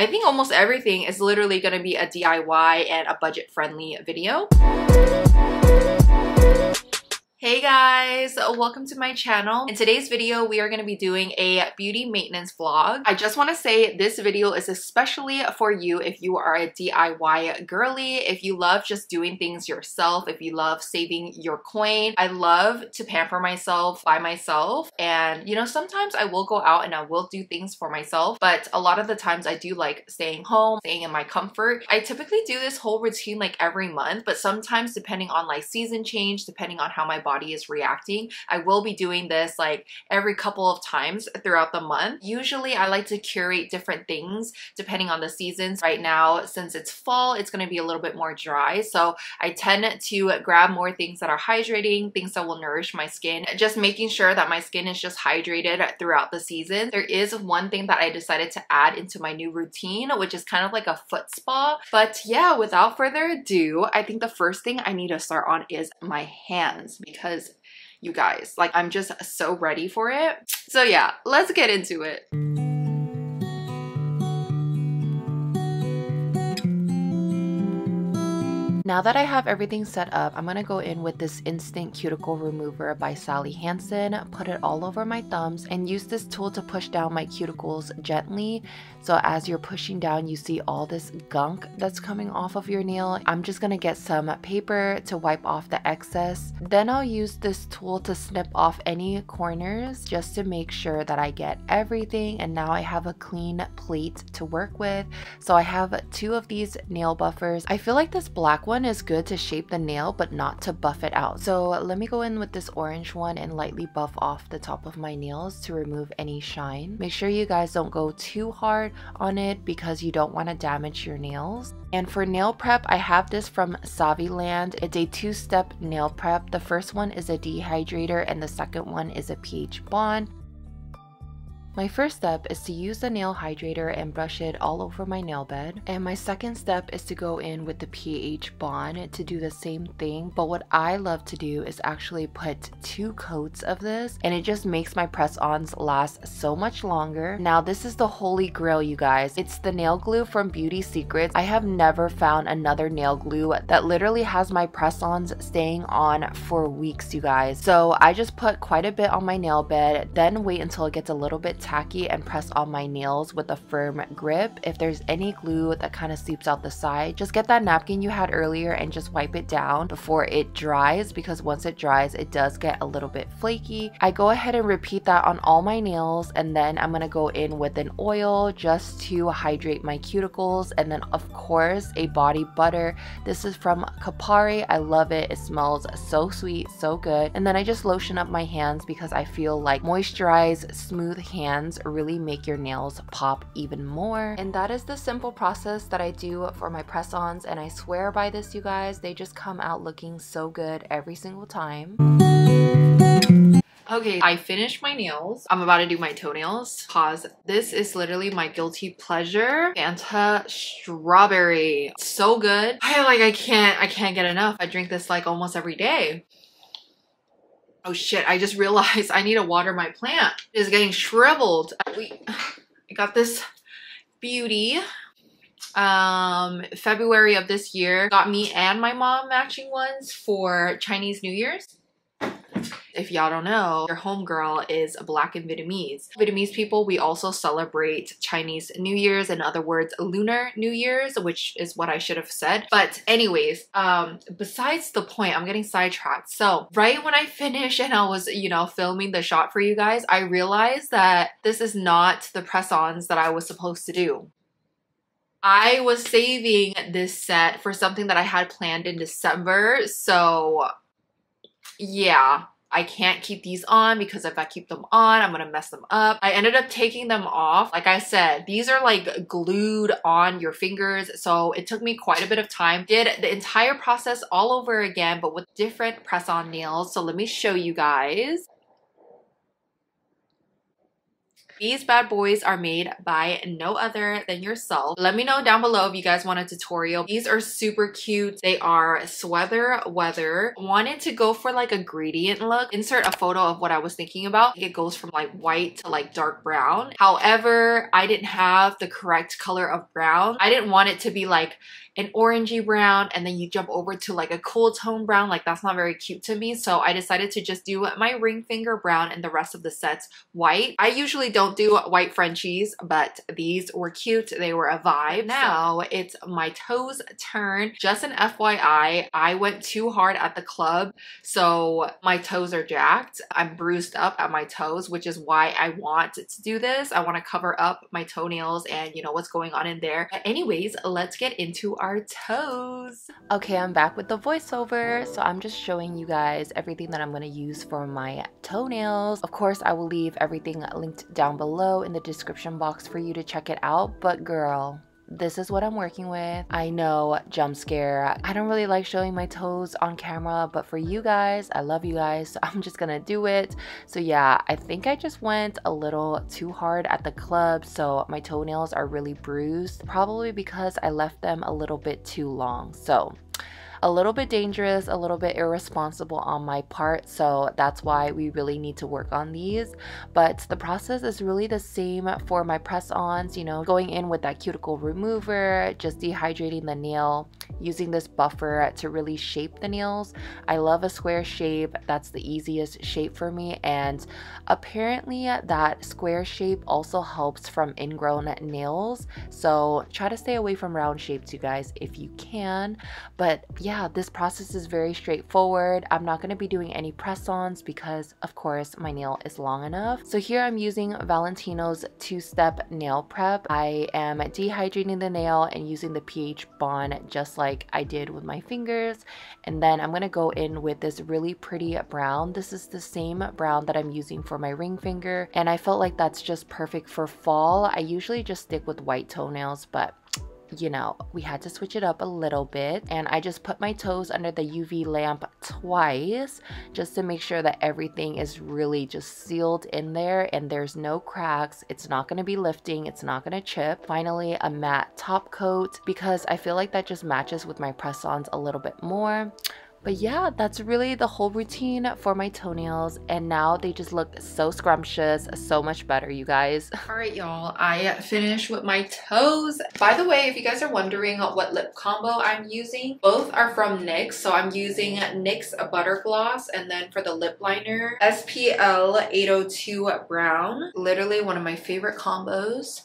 I think almost everything is literally going to be a DIY and a budget-friendly video. Hey guys, welcome to my channel. In today's video, we are going to be doing a beauty maintenance vlog. I just want to say this video is especially for you if you are a DIY girly, if you love just doing things yourself, if you love saving your coin. I love to pamper myself by myself, and you know, sometimes I will go out and I will do things for myself, but a lot of the times I do like staying home, staying in my comfort. I typically do this whole routine like every month, but sometimes depending on like season change, depending on how my body is reacting, I will be doing this like every couple of times throughout the month. Usually I like to curate different things depending on the seasons. Right now, since it's fall, it's going to be a little bit more dry, so I tend to grab more things that are hydrating, things that will nourish my skin, just making sure that my skin is just hydrated throughout the season. There is one thing that I decided to add into my new routine, which is kind of like a foot spa. But yeah, without further ado, I think the first thing I need to start on is my hands, because you guys, like, I'm just so ready for it. So yeah, let's get into it. Now that I have everything set up, I'm gonna go in with this Instant Cuticle Remover by Sally Hansen, put it all over my thumbs, and use this tool to push down my cuticles gently. So as you're pushing down, you see all this gunk that's coming off of your nail. I'm just gonna get some paper to wipe off the excess. Then I'll use this tool to snip off any corners just to make sure that I get everything, and now I have a clean plate to work with. So I have two of these nail buffers. I feel like this black one is good to shape the nail but not to buff it out, so let me go in with this orange one and lightly buff off the top of my nails to remove any shine. Make sure you guys don't go too hard on it because you don't want to damage your nails. And for nail prep, I have this from Saviland. It's a two-step nail prep. The first one is a dehydrator and the second one is a pH bond. My first step is to use the nail hydrator and brush it all over my nail bed. And my second step is to go in with the pH bond to do the same thing. But what I love to do is actually put two coats of this, and it just makes my press-ons last so much longer. Now this is the holy grail, you guys. It's the nail glue from Beauty Secrets. I have never found another nail glue that literally has my press-ons staying on for weeks, you guys. So I just put quite a bit on my nail bed, then wait until it gets a little bit tacky and press on my nails with a firm grip. If there's any glue that kind of seeps out the side, just get that napkin you had earlier and just wipe it down before it dries, because once it dries, it does get a little bit flaky. I go ahead and repeat that on all my nails, and then I'm gonna go in with an oil just to hydrate my cuticles, and then of course a body butter. This is from Kopari. I love it. It smells so sweet, so good. And then I just lotion up my hands because I feel like moisturized, smooth hands really make your nails pop even more. And that is the simple process that I do for my press-ons, and I swear by this, you guys. They just come out looking so good every single time. Okay, I finished my nails. I'm about to do my toenails. Cause this is literally my guilty pleasure. Fanta strawberry. So good. I can't get enough. I drink this like almost every day. Oh shit, I just realized I need to water my plant. It is getting shriveled. I got this beauty February of this year. Got me and my mom matching ones for Chinese New Year's. If y'all don't know, your homegirl is Black and Vietnamese. Vietnamese people, we also celebrate Chinese New Year's, in other words, Lunar New Year's, which is what I should have said. But anyways, besides the point, I'm getting sidetracked. So right when I finished and I was, you know, filming the shot for you guys, I realized that this is not the press-ons that I was supposed to do. I was saving this set for something that I had planned in December, so yeah. I can't keep these on because if I keep them on, I'm gonna mess them up. I ended up taking them off. Like I said, these are like glued on your fingers, so it took me quite a bit of time. Did the entire process all over again, but with different press-on nails. So let me show you guys. These bad boys are made by no other than yourself. Let me know down below if you guys want a tutorial. These are super cute. They are Sweather Weather. Wanted to go for like a gradient look. Insert a photo of what I was thinking about. It goes from like white to like dark brown. However, I didn't have the correct color of brown. I didn't want it to be like an orangey brown and then you jump over to like a cool tone brown. Like that's not very cute to me. So I decided to just do my ring finger brown and the rest of the sets white. I usually don't do white Frenchies, but these were cute. They were a vibe. Now it's my toes turn. Just an FYI, I went too hard at the club, so my toes are jacked. I'm bruised up at my toes, which is why I want to do this. I want to cover up my toenails and you know what's going on in there. But anyways, let's get into our toes. Okay, I'm back with the voiceover. So I'm just showing you guys everything that I'm going to use for my toenails. Of course, I will leave everything linked down below in the description box for you to check it out. But girl, this is what I'm working with. I know, jump scare. I don't really like showing my toes on camera, but for you guys, I love you guys, so I'm just gonna do it. So yeah, I think I just went a little too hard at the club, so my toenails are really bruised, probably because I left them a little bit too long. So a little bit dangerous, a little bit irresponsible on my part, so that's why we really need to work on these. But the process is really the same for my press-ons, you know, going in with that cuticle remover, just dehydrating the nail, using this buffer to really shape the nails. I love a square shape. That's the easiest shape for me, and apparently that square shape also helps from ingrown nails, so try to stay away from round shapes, you guys, if you can. But yeah, this process is very straightforward. I'm not going to be doing any press-ons because of course my nail is long enough. So here I'm using Valentino's two-step nail prep. I am dehydrating the nail and using the pH bond just like I did with my fingers, and then I'm going to go in with this really pretty brown. This is the same brown that I'm using for my ring finger, and I felt like that's just perfect for fall. I usually just stick with white toenails, but you know, we had to switch it up a little bit, and I just put my toes under the UV lamp twice just to make sure that everything is really just sealed in there and there's no cracks. It's not going to be lifting, it's not going to chip. Finally, a matte top coat because I feel like that just matches with my press-ons a little bit more. But yeah, that's really the whole routine for my toenails, and now they just look so scrumptious, so much better, you guys. All right, y'all, I finished with my toes. By the way, if you guys are wondering what lip combo I'm using, both are from NYX. So I'm using NYX Butter Gloss, and then for the lip liner, SPL 802 Brown. Literally one of my favorite combos.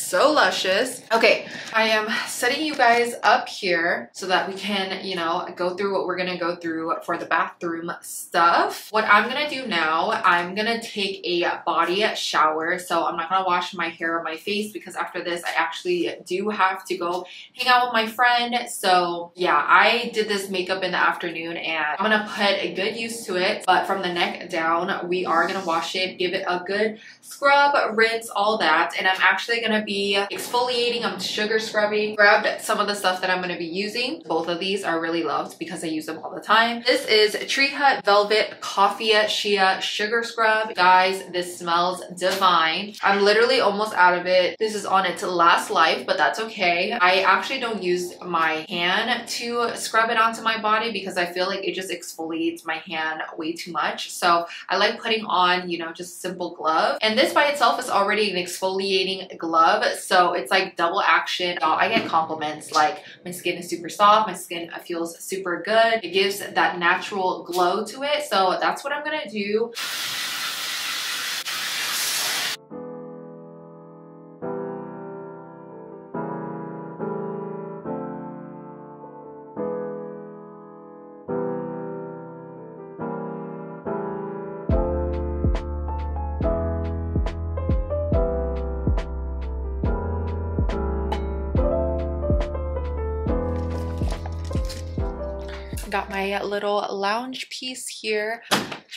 So luscious. Okay, I am setting you guys up here so that we can, you know, go through what we're gonna go through for the bathroom stuff. What I'm gonna do now, I'm gonna take a body shower. So I'm not gonna wash my hair or my face because after this I actually do have to go hang out with my friend. So yeah, I did this makeup in the afternoon and I'm gonna put a good use to it, but from the neck down we are gonna wash it, give it a good scrub, rinse, all that. And I'm actually gonna be exfoliating, I'm sugar scrubbing. Grabbed some of the stuff that I'm going to be using. Both of these are really loved because I use them all the time. This is Tree Hut Velvet Coffee Shea Sugar Scrub. Guys, this smells divine. I'm literally almost out of it. This is on its last life, but that's okay. I actually don't use my hand to scrub it onto my body because I feel like it just exfoliates my hand way too much. So I like putting on, you know, just simple glove. And this by itself is already an exfoliating glove. So it's like double action. I get compliments like my skin is super soft, my skin feels super good. It gives that natural glow to it. So that's what I'm gonna do. Got my little lounge piece here,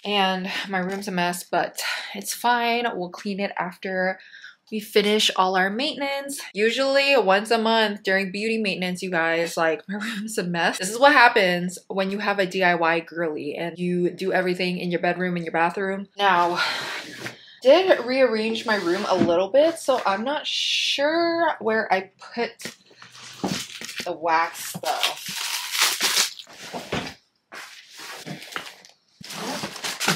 and my room's a mess, but it's fine. We'll clean it after we finish all our maintenance. Usually once a month during beauty maintenance, you guys, like my room's a mess. This is what happens when you have a DIY girly and you do everything in your bedroom and your bathroom. Now, did rearrange my room a little bit, so I'm not sure where I put the wax stuff.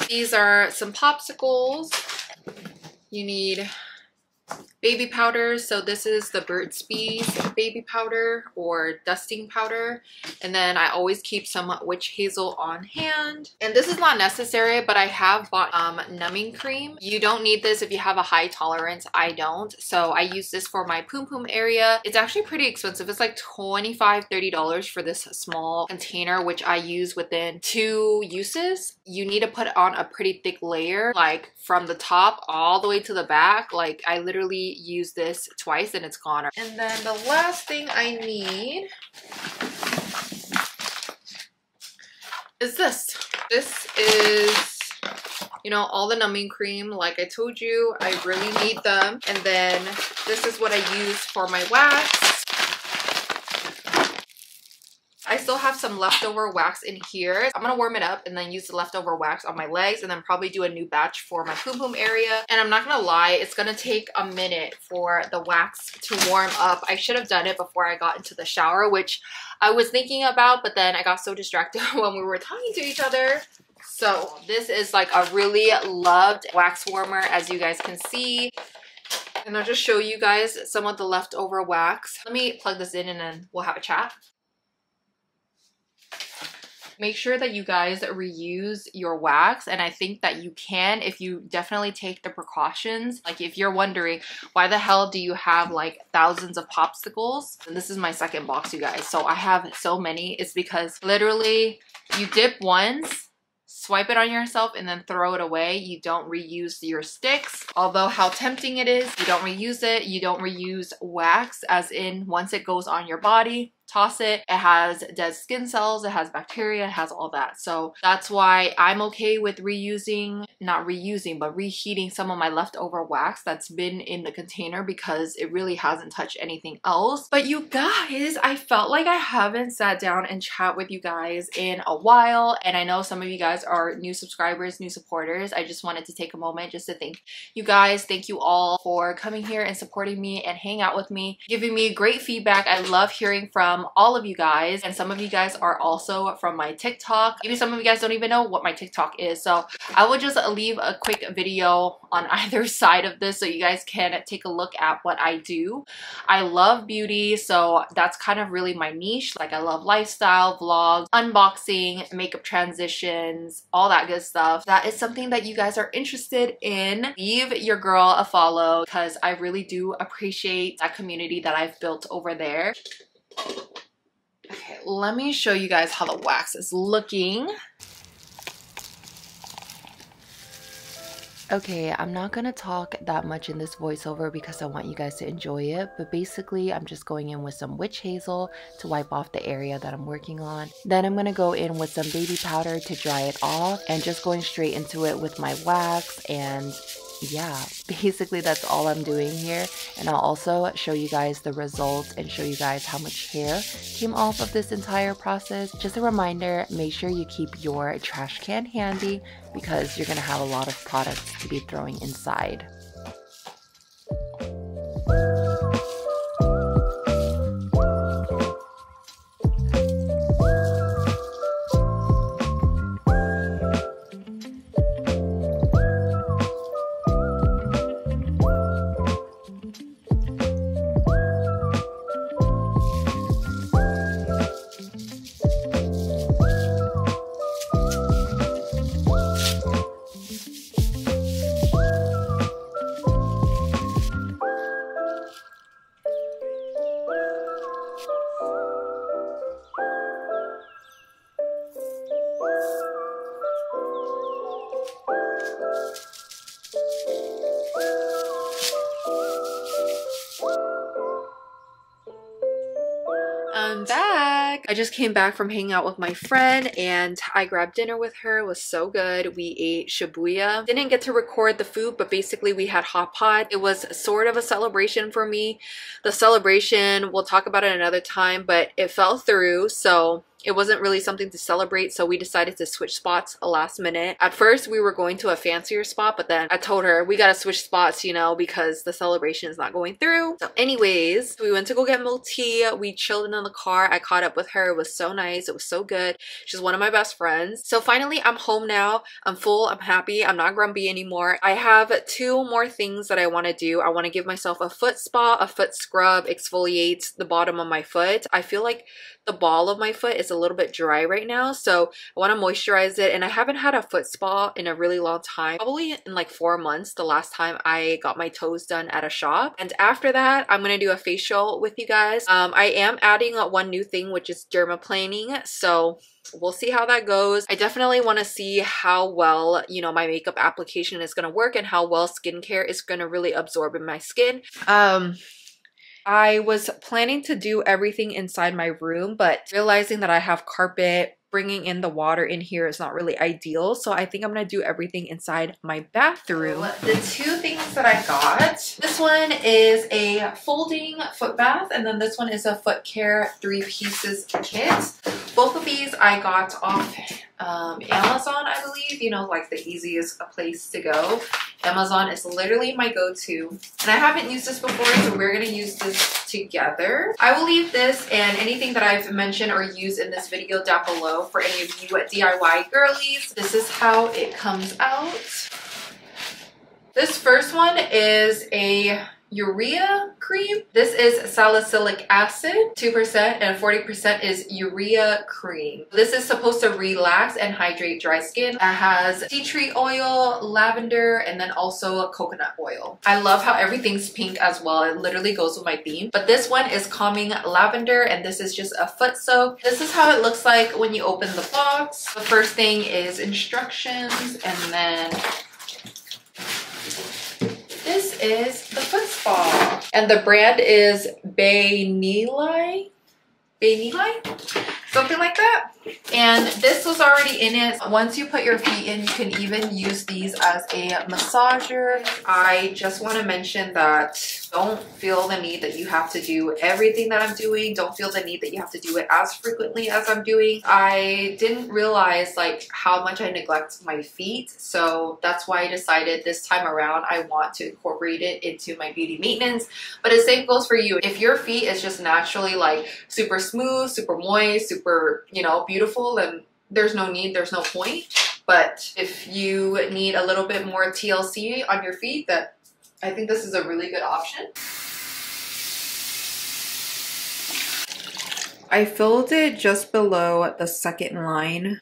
These are some popsicles. You need baby powder. So this is the Burt's Bees baby powder or dusting powder. And then I always keep some witch hazel on hand. And this is not necessary, but I have bought numbing cream. You don't need this if you have a high tolerance. I don't. So I use this for my poom poom area. It's actually pretty expensive. It's like $25, $30 for this small container, which I use within 2 uses. You need to put on a pretty thick layer, like from the top all the way to the back. Like I literally use this twice and it's gone. And then the last thing I need is this. This is, you know, all the numbing cream. Like I told you, I really need them. And then this is what I use for my wax. I still have some leftover wax in here. I'm gonna warm it up and then use the leftover wax on my legs and then probably do a new batch for my poom poom area. And I'm not gonna lie, it's gonna take a minute for the wax to warm up. I should have done it before I got into the shower, which I was thinking about, but then I got so distracted when we were talking to each other. So this is like a really loved wax warmer, as you guys can see. And I'll just show you guys some of the leftover wax. Let me plug this in and then we'll have a chat. Make sure that you guys reuse your wax, and I think that you can if you definitely take the precautions. Like if you're wondering why the hell do you have like thousands of popsicles, and this is my second box, you guys, so I have so many. It's because literally you dip once, swipe it on yourself, and then throw it away. You don't reuse your sticks, although how tempting it is. You don't reuse it. You don't reuse wax, as in once it goes on your body, toss it. It has dead skin cells, it has bacteria, it has all that. So that's why I'm okay with reusing, not reusing, but reheating some of my leftover wax that's been in the container, because it really hasn't touched anything else. But you guys, I felt like I haven't sat down and chat with you guys in a while. And I know some of you guys are new subscribers, new supporters. I just wanted to take a moment just to thank you guys. Thank you all for coming here and supporting me and hanging out with me, giving me great feedback. I love hearing from all of you guys, and some of you guys are also from my TikTok. Maybe some of you guys don't even know what my TikTok is, so I will just leave a quick video on either side of this so you guys can take a look at what I do. I love beauty, so that's kind of really my niche. Like I love lifestyle, vlogs, unboxing, makeup transitions, all that good stuff. That is something that you guys are interested in. Leave your girl a follow, because I really do appreciate that community that I've built over there. Okay, let me show you guys how the wax is looking. Okay, I'm not gonna talk that much in this voiceover because I want you guys to enjoy it, but basically I'm just going in with some witch hazel to wipe off the area that I'm working on. Then I'm gonna go in with some baby powder to dry it off, and just going straight into it with my wax. And yeah, basically that's all I'm doing here, and I'll also show you guys the results and show you guys how much hair came off of this entire process. Just a reminder, make sure you keep your trash can handy because you're gonna have a lot of products to be throwing inside. I just came back from hanging out with my friend and I grabbed dinner with her. It was so good. We ate shibuya. Didn't get to record the food, but basically we had hot pot. It was sort of a celebration for me. The celebration, we'll talk about it another time, but it fell through, so it wasn't really something to celebrate, so we decided to switch spots a last minute. At first, we were going to a fancier spot, but then I told her we gotta switch spots, you know, because the celebration is not going through. So anyways, we went to go get milk tea. We chilled in the car. I caught up with her. It was so nice. It was so good. She's one of my best friends. So finally, I'm home now. I'm full. I'm happy. I'm not grumpy anymore. I have two more things that I want to do. I want to give myself a foot spa, a foot scrub, exfoliate the bottom of my foot. I feel like the ball of my foot is a little bit dry right now, so I want to moisturize it. And I haven't had a foot spa in a really long time, probably in like 4 months, the last time I got my toes done at a shop. And after that, I'm going to do a facial with you guys. I am adding one new thing, which is dermaplaning, so we'll see how that goes. I definitely want to see how well, you know, my makeup application is going to work and how well skincare is going to really absorb in my skin. I was planning to do everything inside my room, but realizing that I have carpet, bringing in the water in here is not really ideal. So I think I'm going to do everything inside my bathroom. The two things that I got, this one is a folding foot bath, and then this one is a foot care 3-pieces kit. Both of these I got off Amazon, I believe, you know, like the easiest place to go. Amazon is literally my go-to, and I haven't used this before, so we're going to use this together. I will leave this and anything that I've mentioned or used in this video down below for any of you DIY girlies. This is how it comes out. This first one is a urea cream. This is salicylic acid, 2%, and 40% is urea cream. This is supposed to relax and hydrate dry skin. It has tea tree oil, lavender, and then also coconut oil. I love how everything's pink as well. It literally goes with my theme. But this one is calming lavender, and this is just a foot soak. This is how it looks like when you open the box. The first thing is instructions, and then this is the foot spa, and the brand is Benilai, something like that. And this was already in it. Once you put your feet in, you can even use these as a massager. I just want to mention that don't feel the need that you have to do everything that I'm doing. Don't feel the need that you have to do it as frequently as I'm doing. I didn't realize like how much I neglect my feet, so that's why I decided this time around I want to incorporate it into my beauty maintenance. But the same goes for you. If your feet is just naturally like super smooth, super moist, super, you know, beautiful, and there's no need, there's no point. But if you need a little bit more TLC on your feet, that I think this is a really good option. I filled it just below the second line.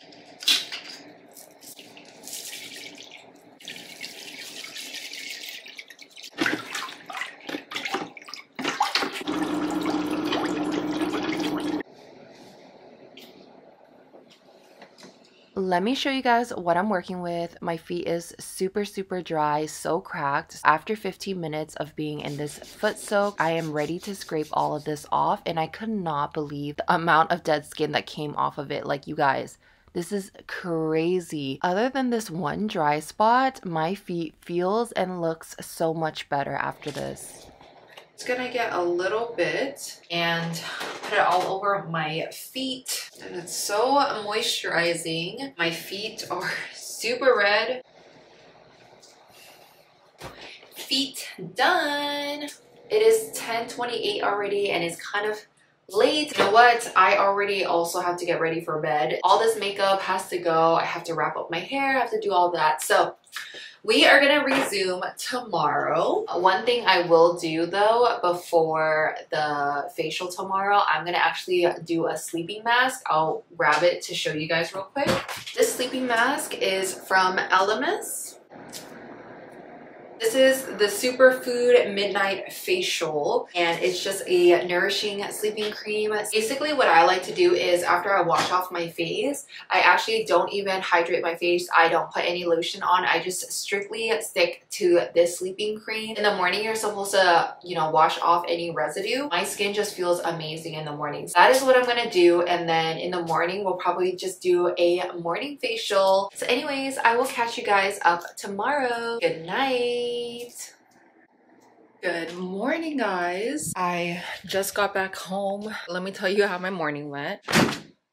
Let me show you guys what I'm working with. My feet is super dry, so cracked. After 15 minutes of being in this foot soak, I am ready to scrape all of this off, and I could not believe the amount of dead skin that came off of it. Like, you guys, this is crazy. Other than this one dry spot, my feet feels and looks so much better after this. It's gonna get a little bit and put it all over my feet, and it's so moisturizing. My feet are super red. Feet done. It is 10:28 already, and it's kind of late. You know what, I already also have to get ready for bed. All this makeup has to go. I have to wrap up my hair, I have to do all that. So we are gonna resume tomorrow. One thing I will do though before the facial tomorrow, I'm gonna actually do a sleeping mask. I'll grab it to show you guys real quick. This sleeping mask is from Elemis. This is the Superfood Midnight Facial, and it's just a nourishing sleeping cream. Basically what I like to do is after I wash off my face, I actually don't even hydrate my face. I don't put any lotion on. I just strictly stick to this sleeping cream. In the morning, you're supposed to, you know, wash off any residue. My skin just feels amazing in the morning. So that is what I'm going to do, and then in the morning, we'll probably just do a morning facial. So anyways, I will catch you guys up tomorrow. Good night. Good morning, guys. I just got back home. Let me tell you how my morning went.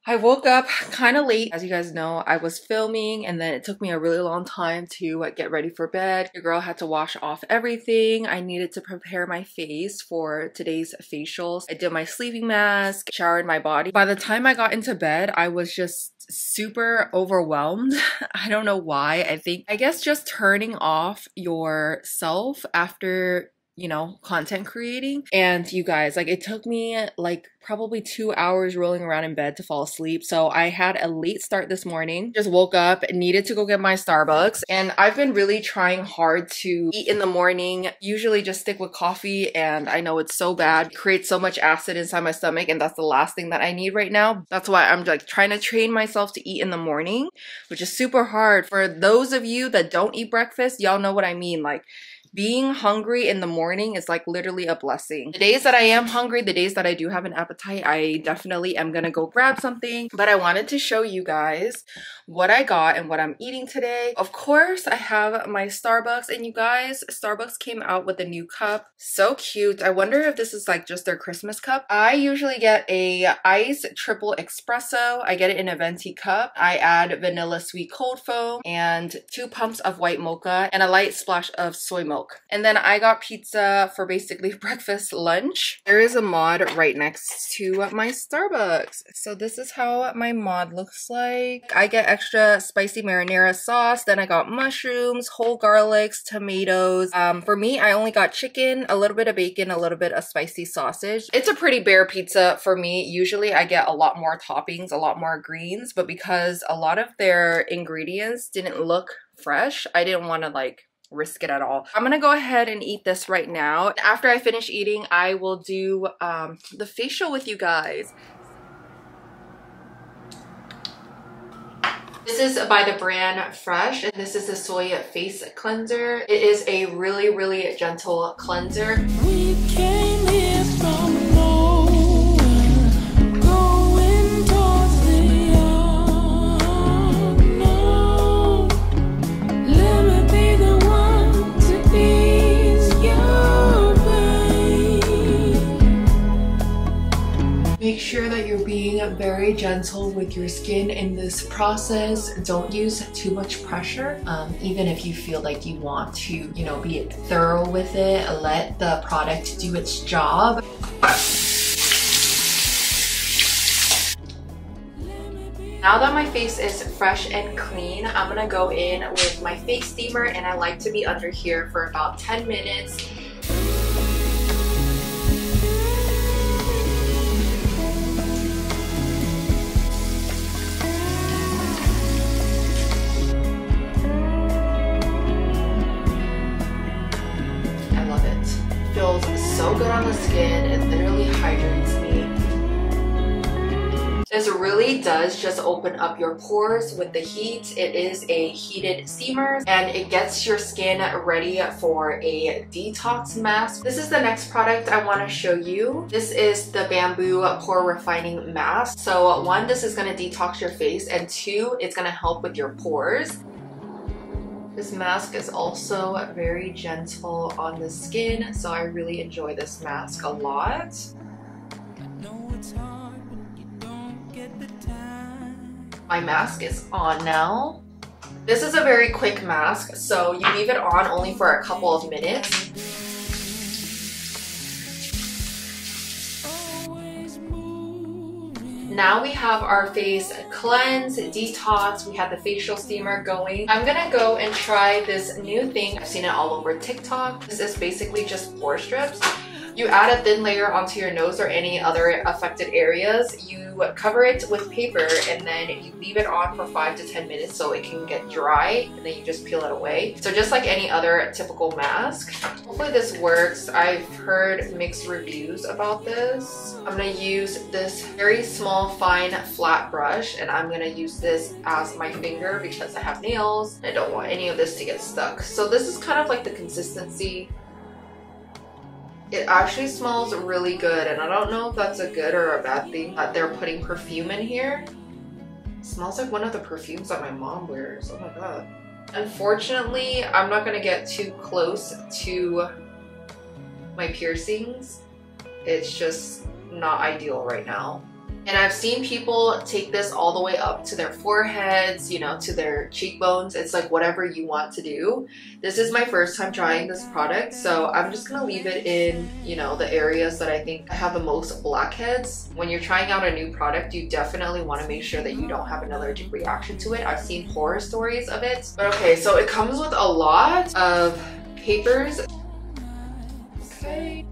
I woke up kind of late. As you guys know, I was filming and then it took me a really long time to get ready for bed. Your girl had to wash off everything. I needed to prepare my face for today's facials. I did my sleeping mask, showered my body. By the time I got into bed, I was just super overwhelmed. I don't know why. I guess just turning off yourself after, you know, content creating. And you guys, like, it took me like probably 2 hours rolling around in bed to fall asleep. So I had a late start this morning. Just woke up and needed to go get my Starbucks. And I've been really trying hard to eat in the morning. Usually just stick with coffee, and I know it's so bad. It creates so much acid inside my stomach, and that's the last thing that I need right now. That's why I'm like trying to train myself to eat in the morning, which is super hard. For those of you that don't eat breakfast, y'all know what I mean. Like, being hungry in the morning is like literally a blessing. The days that I am hungry, the days that I do have an appetite, I definitely am gonna go grab something. But I wanted to show you guys what I got and what I'm eating today. Of course, I have my Starbucks, and you guys, Starbucks came out with a new cup. So cute. I wonder if this is like just their Christmas cup. I usually get a iced triple espresso. I get it in a venti cup. I add vanilla sweet cold foam and 2 pumps of white mocha and a light splash of soy milk. And then I got pizza for basically breakfast, lunch. There is a mod right next to my Starbucks. So this is how my mod looks like. I get extra spicy marinara sauce. Then I got mushrooms, whole garlics, tomatoes. For me, I only got chicken, a little bit of bacon, a little bit of spicy sausage. It's a pretty bare pizza for me. Usually I get a lot more toppings, a lot more greens, but because a lot of their ingredients didn't look fresh, I didn't want to like risk it at all. I'm gonna go ahead and eat this right now. After I finish eating, I will do the facial with you guys. This is by the brand Fresh, and this is the soy face cleanser. It is a really, really gentle cleanser. We came here from being very gentle with your skin in this process. Don't use too much pressure. Even if you feel like you want to, you know, be thorough with it, let the product do its job. Now that my face is fresh and clean, I'm gonna go in with my face steamer, and I like to be under here for about 10 minutes. So good on the skin, it literally hydrates me. This really does just open up your pores with the heat. It is a heated steamer, and it gets your skin ready for a detox mask. This is the next product I want to show you. This is the bamboo pore refining mask. So 1, this is going to detox your face, and 2, it's going to help with your pores. This mask is also very gentle on the skin, so I really enjoy this mask a lot. My mask is on now. This is a very quick mask, so you leave it on only for a couple of minutes. Now we have our face cleanse, detox, we have the facial steamer going. I'm gonna go and try this new thing. I've seen it all over TikTok. This is basically just pore strips. You add a thin layer onto your nose or any other affected areas. You cover it with paper, and then you leave it on for 5 to 10 minutes so it can get dry, and then you just peel it away. So just like any other typical mask. Hopefully this works. I've heard mixed reviews about this. I'm gonna use this very small, fine, flat brush, and I'm gonna use this as my finger because I have nails. I don't want any of this to get stuck. So this is kind of like the consistency. It actually smells really good, and I don't know if that's a good or a bad thing that they're putting perfume in here. It smells like one of the perfumes that my mom wears. Oh my god. Unfortunately, I'm not gonna get too close to my piercings. It's just not ideal right now. And I've seen people take this all the way up to their foreheads, you know, to their cheekbones. It's like whatever you want to do. This is my first time trying this product, so I'm just gonna leave it in, you know, the areas that I think have the most blackheads. When you're trying out a new product, you definitely want to make sure that you don't have an allergic reaction to it. I've seen horror stories of it. But okay, so it comes with a lot of papers. Okay.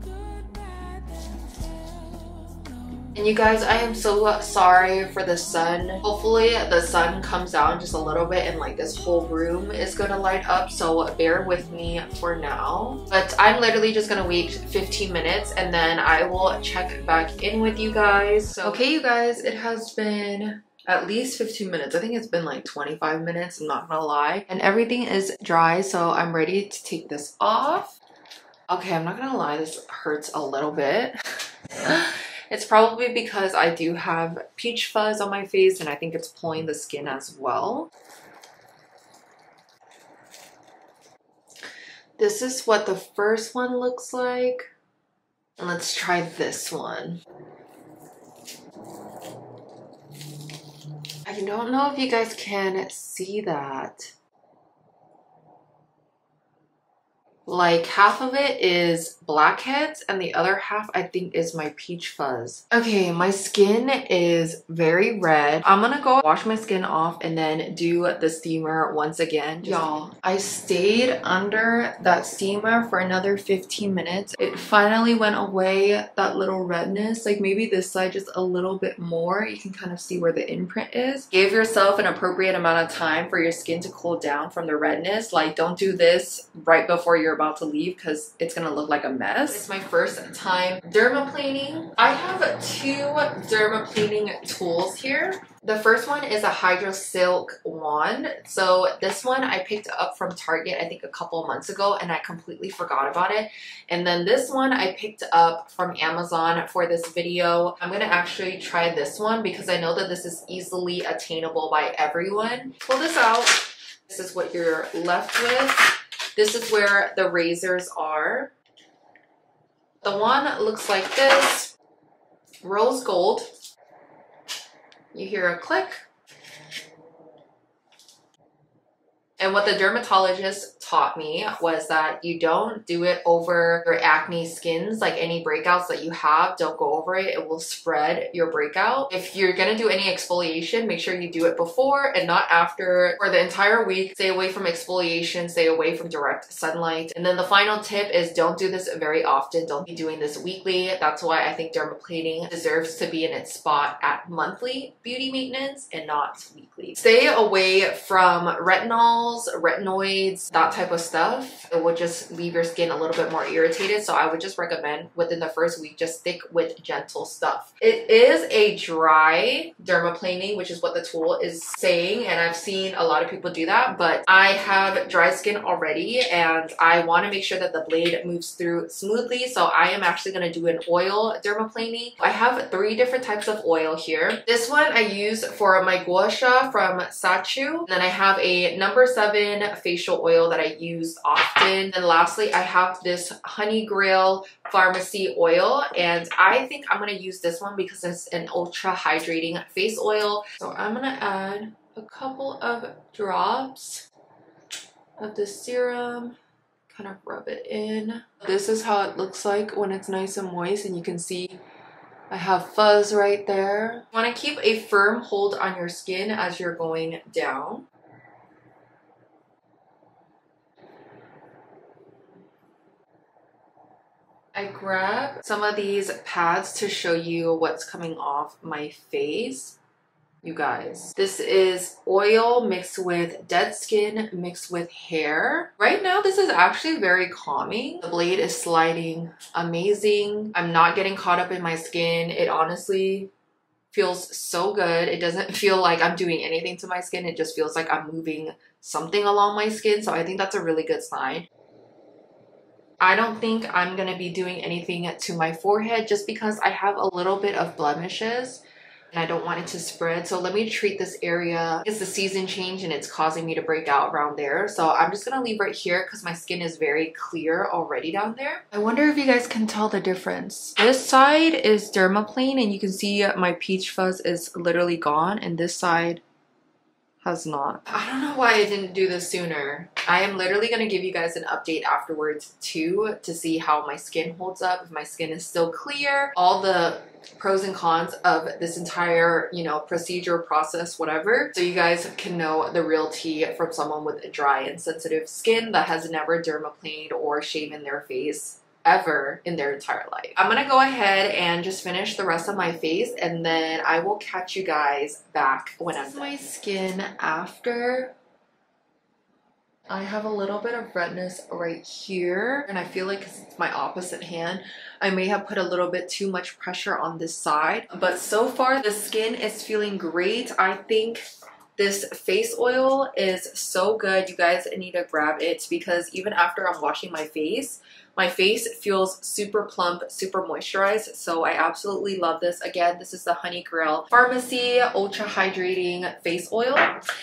And you guys, I am so sorry for the sun. Hopefully the sun comes down just a little bit and like this whole room is gonna light up, so bear with me for now. But I'm literally just gonna wait 15 minutes and then I will check back in with you guys. So, okay you guys, it has been at least 15 minutes. I think it's been like 25 minutes, I'm not gonna lie. And everything is dry, so I'm ready to take this off. Okay, I'm not gonna lie, this hurts a little bit. It's probably because I do have peach fuzz on my face and I think it's pulling the skin as well. This is what the first one looks like. And let's try this one. I don't know if you guys can see that. Like half of it is blackheads and the other half I think is my peach fuzz. Okay, my skin is very red. I'm gonna go wash my skin off and then do the steamer once again. Y'all, I stayed under that steamer for another 15 minutes. It finally went away, that little redness. Like maybe this side just a little bit more. You can kind of see where the imprint is. Give yourself an appropriate amount of time for your skin to cool down from the redness. Like don't do this right before you're about to leave because it's gonna look like a mess. It's my first time dermaplaning. I have two dermaplaning tools here. The first one is a Hydro Silk wand. So this one I picked up from Target I think a couple months ago and I completely forgot about it. And then this one I picked up from Amazon for this video. I'm gonna actually try this one because I know that this is easily attainable by everyone. Pull this out. This is what you're left with. This is where the razors are. The one looks like this, rose gold. You hear a click. And what the dermatologist taught me was that you don't do it over your acne skins, like any breakouts that you have, don't go over it. It will spread your breakout. If you're gonna do any exfoliation, make sure you do it before and not after. For the entire week, stay away from exfoliation, stay away from direct sunlight. And then the final tip is don't do this very often. Don't be doing this weekly. That's why I think dermaplaning deserves to be in its spot at monthly beauty maintenance and not weekly. Stay away from retinol, retinoids, that type of stuff. It would just leave your skin a little bit more irritated, so I would just recommend within the first week just stick with gentle stuff. It is a dry dermaplaning, which is what the tool is saying, and I've seen a lot of people do that, but I have dry skin already and I want to make sure that the blade moves through smoothly, so I am actually going to do an oil dermaplaning. I have three different types of oil here. This one I use for my gua sha from Sachu, and then I have a number 7 facial oil that I use often. And lastly, I have this Honey Grail Farmacy oil, and I think I'm gonna use this one because it's an ultra hydrating face oil. So I'm gonna add a couple of drops of the serum, kind of rub it in. This is how it looks like when it's nice and moist, and you can see I have fuzz right there. You wanna keep a firm hold on your skin as you're going down. I grab some of these pads to show you what's coming off my face. You guys, this is oil mixed with dead skin mixed with hair. Right now, this is actually very calming. The blade is sliding amazing. I'm not getting caught up in my skin. It honestly feels so good. It doesn't feel like I'm doing anything to my skin. It just feels like I'm moving something along my skin. So I think that's a really good sign. I don't think I'm gonna be doing anything to my forehead just because I have a little bit of blemishes. and I don't want it to spread. So let me treat this area. It's the season change and it's causing me to break out around there. So I'm just gonna leave right here because my skin is very clear already down there. I wonder if you guys can tell the difference. This side is dermaplane and you can see my peach fuzz is literally gone, and this side has not. I don't know why I didn't do this sooner. I am literally going to give you guys an update afterwards too to see how my skin holds up, if my skin is still clear, all the pros and cons of this entire, you know, procedure, process, whatever, so you guys can know the real tea from someone with dry and sensitive skin that has never dermaplaned or shaven their face ever in their entire life. I'm gonna go ahead and just finish the rest of my face and then I will catch you guys back when I'm done. This is my skin after. I have a little bit of redness right here and I feel like it's my opposite hand. I may have put a little bit too much pressure on this side, but so far the skin is feeling great. I think this face oil is so good. You guys need to grab it because even after I'm washing my face feels super plump, super moisturized. So I absolutely love this. Again, this is the Honey Grail Farmacy Ultra Hydrating Face Oil.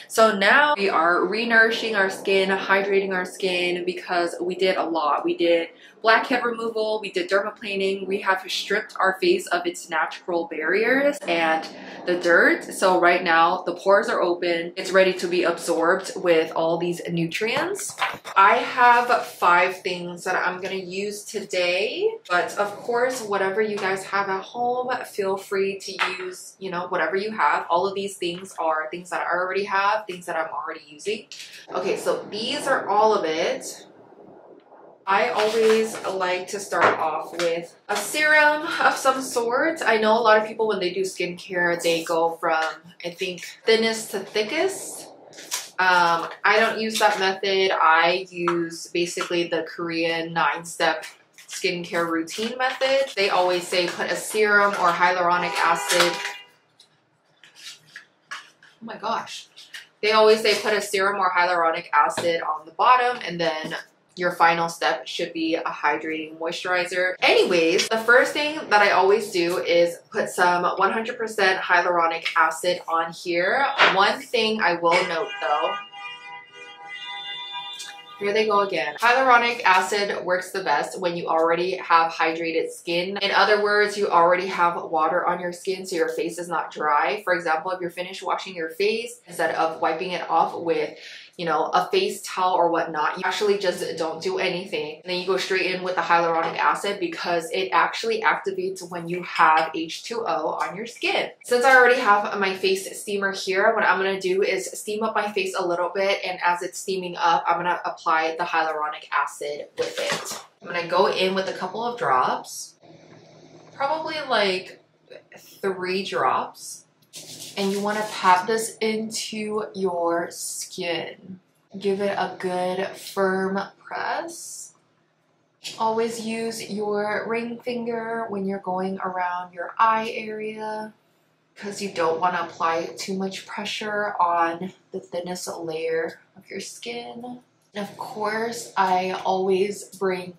So now we are re-nourishing our skin, hydrating our skin because we did a lot. We did blackhead removal, we did dermaplaning, we have stripped our face of its natural barriers and the dirt. So right now the pores are open. It's ready to be absorbed with all these nutrients. I have 5 things that I'm going to use today, but of course whatever you guys have at home, feel free to use, you know, whatever you have. All of these things are things that I already have, things that I'm already using. Okay, so these are all of it. I always like to start off with a serum of some sort. I know a lot of people when they do skincare, they go from, I think, thinnest to thickest. I don't use that method. I use basically the Korean 9-step skincare routine method. They always say put a serum or hyaluronic acid. Oh my gosh. They always say put a serum or hyaluronic acid on the bottom, and then your final step should be a hydrating moisturizer. Anyways, the first thing that I always do is put some 100% hyaluronic acid on here. One thing I will note though, here they go again. Hyaluronic acid works the best when you already have hydrated skin. In other words, you already have water on your skin so your face is not dry. For example, if you're finished washing your face, instead of wiping it off with, you know, a face towel or whatnot, you actually just don't do anything. And then you go straight in with the hyaluronic acid because it actually activates when you have H2O on your skin. Since I already have my face steamer here, what I'm gonna do is steam up my face a little bit, and as it's steaming up, I'm gonna apply the hyaluronic acid with it. I'm gonna go in with a couple of drops, probably like 3 drops. And you want to pat this into your skin. Give it a good firm press. Always use your ring finger when you're going around your eye area because you don't want to apply too much pressure on the thinnest layer of your skin. And of course, I always bring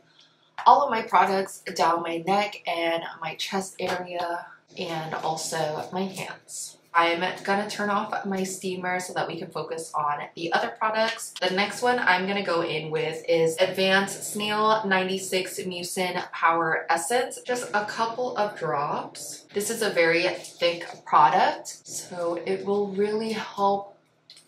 all of my products down my neck and my chest area, and also my hands. I'm gonna turn off my steamer so that we can focus on the other products. The next one I'm gonna go in with is Advanced Snail 96 Mucin Power Essence. Just a couple of drops. This is a very thick product, so it will really help,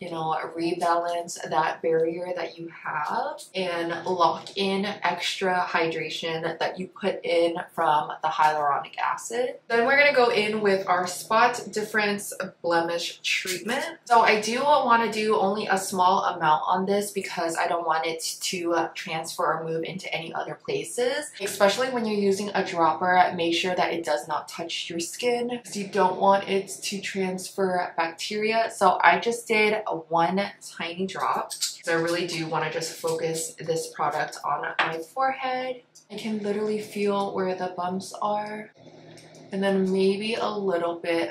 you know, rebalance that barrier that you have and lock in extra hydration that you put in from the hyaluronic acid. Then we're gonna go in with our Spot Difference Blemish Treatment. So I do want to do only a small amount on this because I don't want it to transfer or move into any other places. Especially when you're using a dropper, make sure that it does not touch your skin because you don't want it to transfer bacteria. So I just did one tiny drop. So I really do want to just focus this product on my forehead. I can literally feel where the bumps are, and then maybe a little bit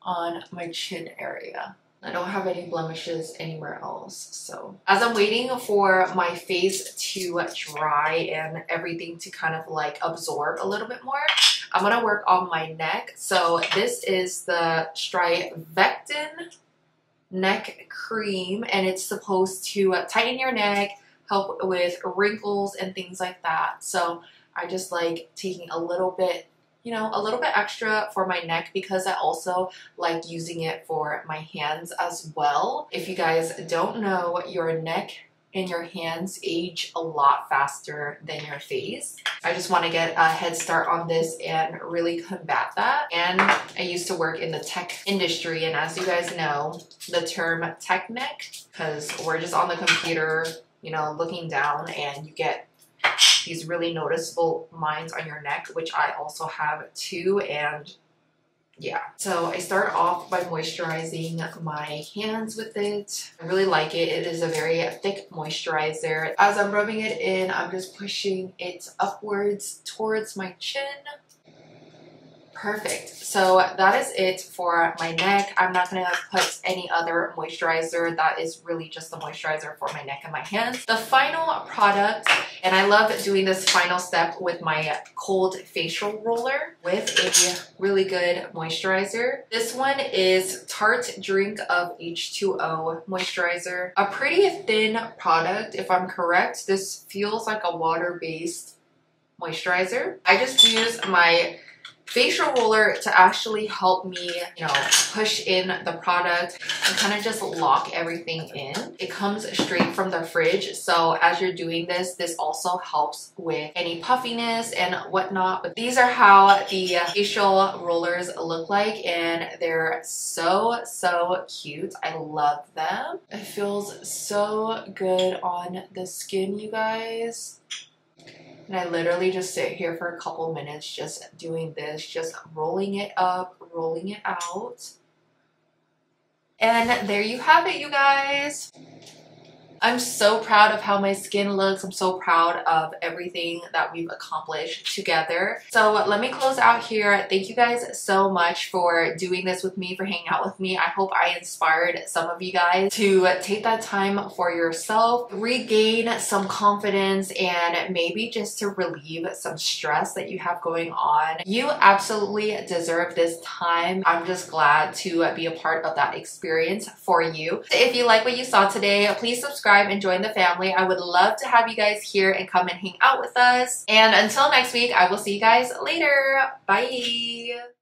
on my chin area. I don't have any blemishes anywhere else. So as I'm waiting for my face to dry and everything to kind of like absorb a little bit more, I'm going to work on my neck. So this is the Strivectin neck cream, and it's supposed to tighten your neck, help with wrinkles and things like that. So I just like taking a little bit, you know, a little bit extra for my neck because I also like using it for my hands as well. If you guys don't know, your neck and your hands age a lot faster than your face. I just want to get a head start on this and really combat that. And I used to work in the tech industry, and as you guys know, the term tech neck, because we're just on the computer, you know, looking down, and you get these really noticeable lines on your neck, which I also have too. And yeah, so I start off by moisturizing my hands with it. I really like it. It is a very thick moisturizer. As I'm rubbing it in, I'm just pushing it upwards towards my chin. Perfect. So that is it for my neck. I'm not going to put any other moisturizer. That is really just the moisturizer for my neck and my hands. The final product, and I love doing this final step with my cold facial roller with a really good moisturizer. This one is Tarte Drink of H2O moisturizer. A pretty thin product, if I'm correct. This feels like a water-based moisturizer. I just use my facial roller to actually help me, you know, push in the product and kind of just lock everything in. It comes straight from the fridge, so as you're doing this, this also helps with any puffiness and whatnot. But these are how the facial rollers look like, and they're so cute. I love them. It feels so good on the skin, you guys. And I literally just sit here for a couple minutes just doing this, just rolling it up, rolling it out. And there you have it, you guys. I'm so proud of how my skin looks. I'm so proud of everything that we've accomplished together. So let me close out here. Thank you guys so much for doing this with me, for hanging out with me. I hope I inspired some of you guys to take that time for yourself, regain some confidence, and maybe just to relieve some stress that you have going on. You absolutely deserve this time. I'm just glad to be a part of that experience for you. If you like what you saw today, please subscribe and join the family. I would love to have you guys here and come and hang out with us. And until next week, I will see you guys later. Bye.